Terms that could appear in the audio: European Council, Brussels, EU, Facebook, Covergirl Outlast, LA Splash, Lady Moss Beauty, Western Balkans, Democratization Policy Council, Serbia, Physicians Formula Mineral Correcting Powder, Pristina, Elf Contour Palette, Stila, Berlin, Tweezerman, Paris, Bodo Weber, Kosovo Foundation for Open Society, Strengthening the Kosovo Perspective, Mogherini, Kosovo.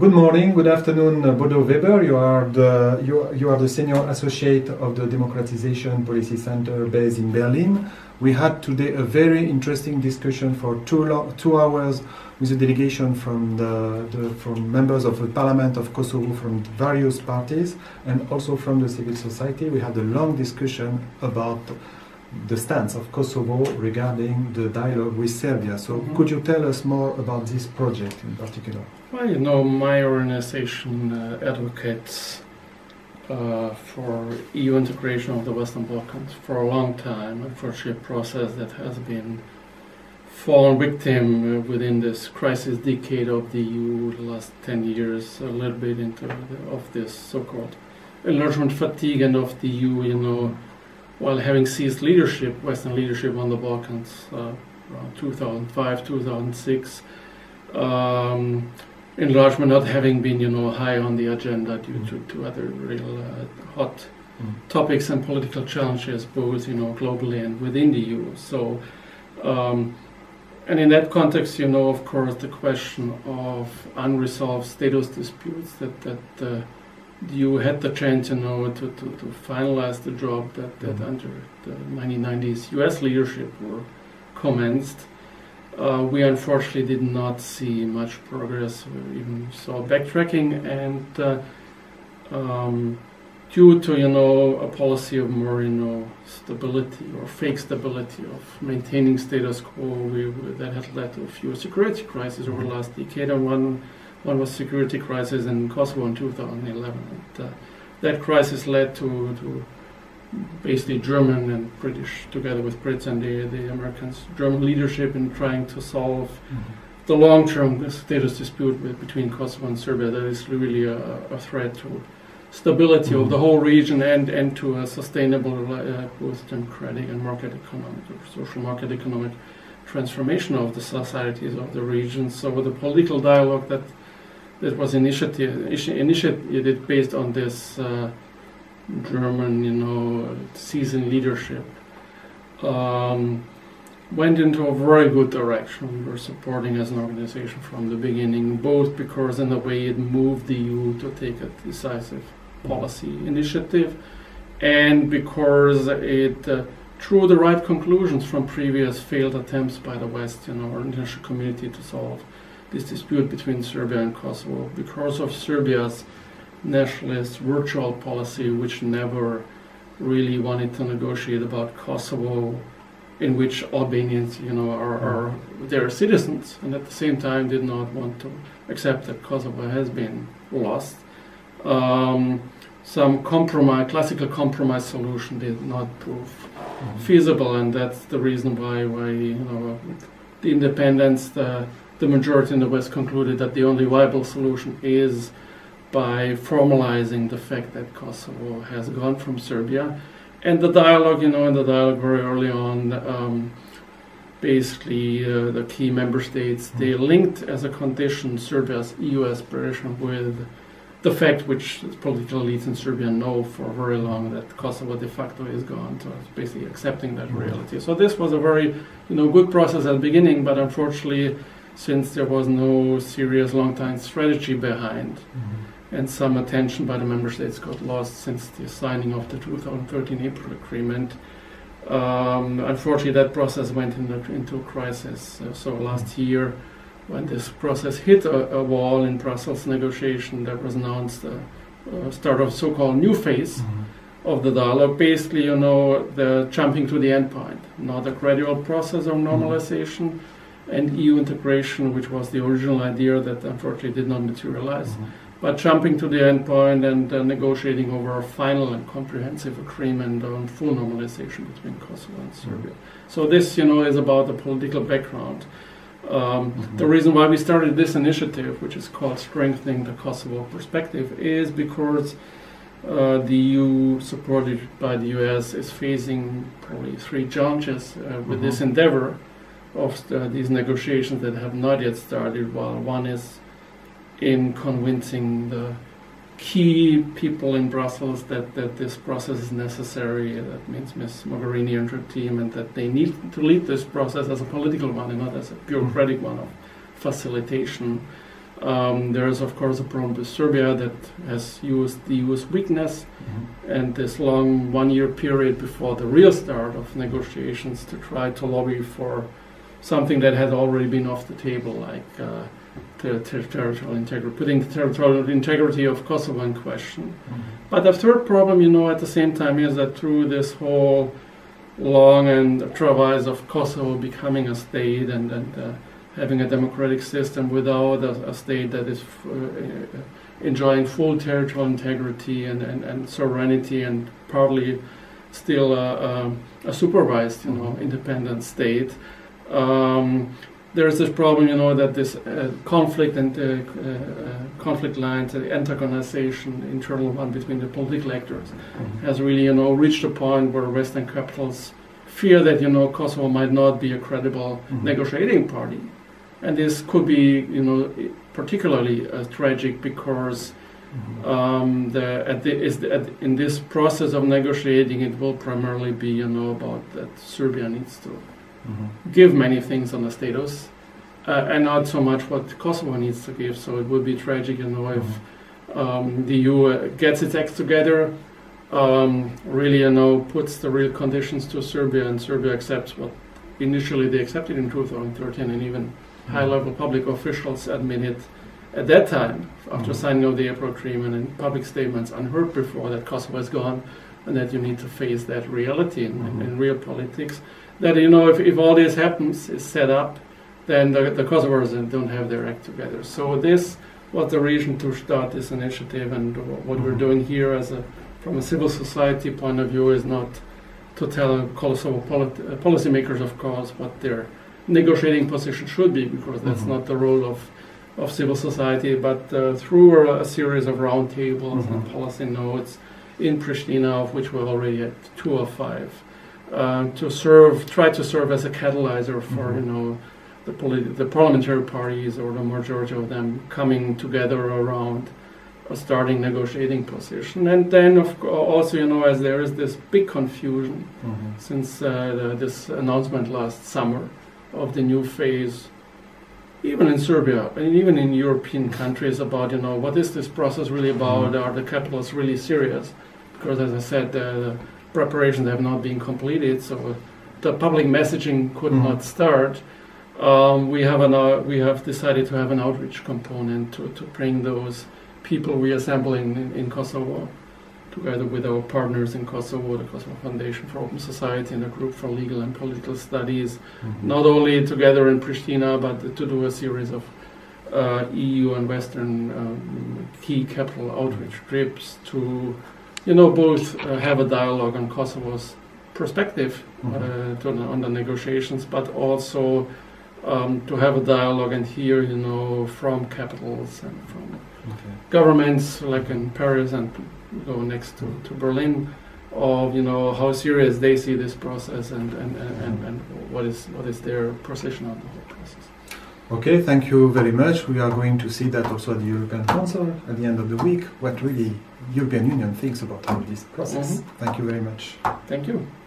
Good morning, good afternoon, Bodo Weber. You are the Senior Associate of the Democratization Policy Center based in Berlin. We had today a very interesting discussion for two hours with a delegation from members of the Parliament of Kosovo from various parties and also from the civil society. We had a long discussion about the stance of Kosovo regarding the dialogue with Serbia. So could you tell us more about this project in particular? Well, you know, my organization advocates for EU integration of the Western Balkans for a long time, and for a process that has been fallen victim within this crisis decade of the EU, the last 10 years, a little bit of this so-called enlargement fatigue and of the EU, you know, while having seized leadership, Western leadership on the Balkans around 2005, 2006, enlargement not having been, you know, high on the agenda due to other real hot topics and political challenges, both, you know, globally and within the EU. So, and in that context, you know, of course, the question of unresolved status disputes that you had the chance, you know, to finalize the job that under the 1990s US leadership were commenced. We unfortunately did not see much progress. We even saw backtracking, and due to, you know, a policy of more, you know, stability or fake stability of maintaining status quo, that had led to a few security crises over the last decade, and one was security crisis in Kosovo in 2011. And, that crisis led to basically German and British, together with Brits and the Americans, German leadership in trying to solve the long-term status dispute between Kosovo and Serbia. That is really a threat to stability of the whole region and to a sustainable, both democratic and market economic, or social market economic transformation of the societies of the region. So the political dialogue that was initiated based on this German, you know, seasoned leadership, went into a very good direction. We were supporting as an organization from the beginning, both because in a way it moved the EU to take a decisive policy initiative, and because it drew the right conclusions from previous failed attempts by the West, you know, or international community to solve this dispute between Serbia and Kosovo, because of Serbia's nationalist virtual policy, which never really wanted to negotiate about Kosovo, in which Albanians, you know, are their citizens, and at the same time did not want to accept that Kosovo has been lost. Some compromise, classical compromise solution did not prove feasible, and that's the reason why you know, the independents, the majority in the West concluded that the only viable solution is by formalizing the fact that Kosovo has gone from Serbia. And the dialogue, you know, in the dialogue very early on, basically the key member states, they linked as a condition Serbia's EU aspiration with the fact, which political elites in Serbia know for very long, that Kosovo de facto is gone, so it's basically accepting that reality. So this was a very, you know, good process at the beginning, but unfortunately, since there was no serious long-time strategy behind, and some attention by the member states got lost since the signing of the 2013 April Agreement. Unfortunately, that process went into crisis. So last year, when this process hit a wall in Brussels negotiation, that was announced the start of so-called new phase of the dialogue. Basically, you know, the jumping to the end point, not a gradual process of normalization, and EU integration, which was the original idea that unfortunately did not materialize, but jumping to the end point and negotiating over a final and comprehensive agreement on full normalization between Kosovo and Serbia. So this, you know, is about the political background. The reason why we started this initiative, which is called Strengthening the Kosovo Perspective, is because the EU, supported by the US, is facing probably three challenges with this endeavor of these negotiations that have not yet started. While one is in convincing the key people in Brussels that this process is necessary, that means Ms. Mogherini and her team, and that they need to lead this process as a political one and not as a bureaucratic one of facilitation. There is, of course, a problem with Serbia that has used the EU's weakness and this long one-year period before the real start of negotiations to try to lobby for something that had already been off the table, like the territorial integrity, putting the territorial integrity of Kosovo in question. But the third problem, you know, at the same time is that through this whole long and travails of Kosovo becoming a state and having a democratic system without a state that is enjoying full territorial integrity and sovereignty and partly still a supervised, you know, independent state. There is this problem, you know, that this conflict and conflict lines, and antagonization, internal one between the political actors, has really, you know, reached a point where Western capitals fear that, you know, Kosovo might not be a credible negotiating party. And this could be, you know, particularly tragic because in this process of negotiating, it will primarily be, you know, about that Serbia needs to give many things on the status and not so much what Kosovo needs to give. So it would be tragic, you know, if the EU gets its acts together, really, you know, puts the real conditions to Serbia, and Serbia accepts what initially they accepted in 2013, and even high-level public officials admitted at that time, after signing of the April Agreement and public statements unheard before, that Kosovo is gone and that you need to face that reality in real politics. That, you know, if all this happens, is set up, then the Kosovars don't have their act together. So this was the reason to start this initiative, and what we're doing here as a, from a civil society point of view, is not to tell Kosovo policymakers, of course, what their negotiating position should be, because that's not the role of civil society, but through a series of roundtables and policy notes in Pristina, of which we're already at 2 or 5, try to serve as a catalyzer for you know the parliamentary parties or the majority of them coming together around a starting negotiating position. And then of also, you know, as there is this big confusion since this announcement last summer of the new phase, even in Serbia and even in European countries, about, you know, what is this process really about? Are the capitals really serious? Because, as I said, preparations have not been completed, so the public messaging could not start. We have decided to have an outreach component to bring those people we assemble in Kosovo, together with our partners in Kosovo, the Kosovo Foundation for Open Society, and the Group for Legal and Political Studies, not only together in Pristina, but to do a series of EU and Western key capital outreach trips to, you know, both have a dialogue on Kosovo's perspective on the negotiations, but also to have a dialogue and hear, you know, from capitals and from governments, like in Paris and go next to Berlin, of, you know, how serious they see this process and what is their position on the whole process. Okay, thank you very much. We are going to see that also at the European Council at the end of the week, what really European Union thinks about all this process. Thank you very much. Thank you.